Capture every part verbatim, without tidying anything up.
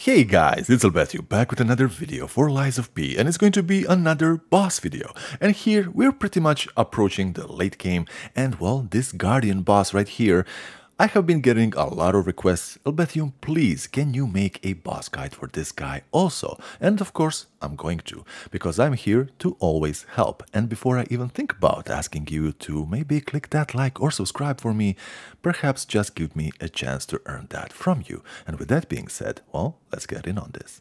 Hey guys, it's Elbethium back with another video for Lies of P, and it's going to be another boss video. And here we're pretty much approaching the late game, and well, this Guardian boss right here, I have been getting a lot of requests. Elbethium, please, can you make a boss guide for this guy also? And of course, I'm going to, because I'm here to always help. And before I even think about asking you to maybe click that like or subscribe for me, perhaps just give me a chance to earn that from you. And with that being said, well, let's get in on this.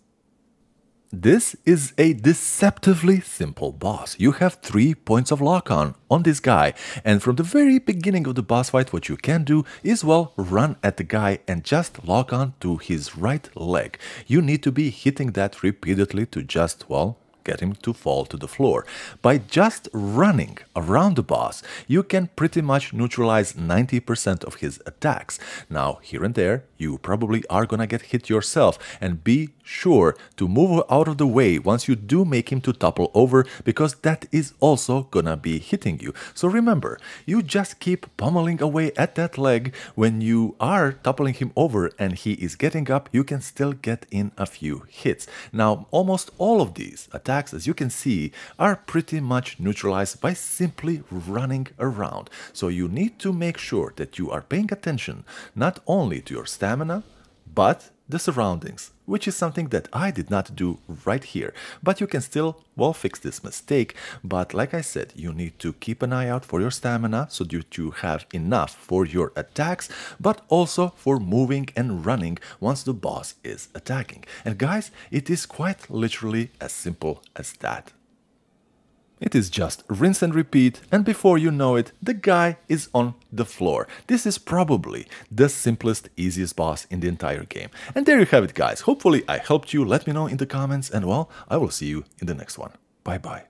This is a deceptively simple boss. You have three points of lock-on on this guy, and from the very beginning of the boss fight what you can do is, well, run at the guy and just lock on to his right leg. You need to be hitting that repeatedly to just, well, get him to fall to the floor. By just running around the boss, you can pretty much neutralize ninety percent of his attacks. Now, here and there, you probably are gonna get hit yourself, and be sure to move out of the way once you do make him to topple over, because that is also gonna be hitting you. So remember, you just keep pummeling away at that leg. When you are toppling him over and he is getting up, you can still get in a few hits. Now, almost all of these attacks, as you can see, are pretty much neutralized by simply running around. So you need to make sure that you are paying attention not only to your stamina, but the surroundings, which is something that I did not do right here. But you can still, well, fix this mistake. But like I said, you need to keep an eye out for your stamina so that you have enough for your attacks, but also for moving and running once the boss is attacking. And guys, it is quite literally as simple as that. It is just rinse and repeat, and before you know it, the guy is on the floor. This is probably the simplest, easiest boss in the entire game. And there you have it, guys. Hopefully I helped you. Let me know in the comments, and well, I will see you in the next one. Bye bye.